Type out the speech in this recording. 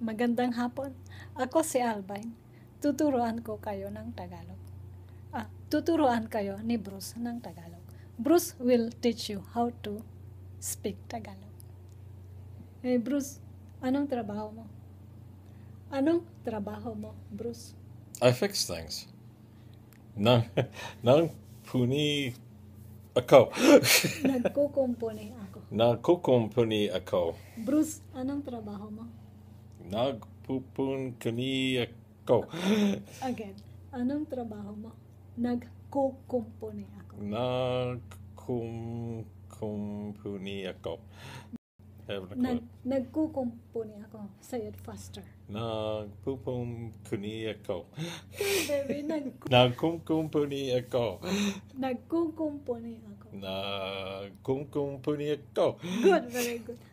Magandang hapon. Ako si Albine. Tuturuan ko kayo ng Tagalog. Tuturuan kayo ni Bruce ng Tagalog. Bruce will teach you how to speak Tagalog. Hey Bruce, anong trabaho mo? Bruce? I fix things. Nagkukumpuni ako. Bruce, anong trabaho mo? Nagkukumpuni ako. Say it faster. Nagkukumpuni ako. Good, very good.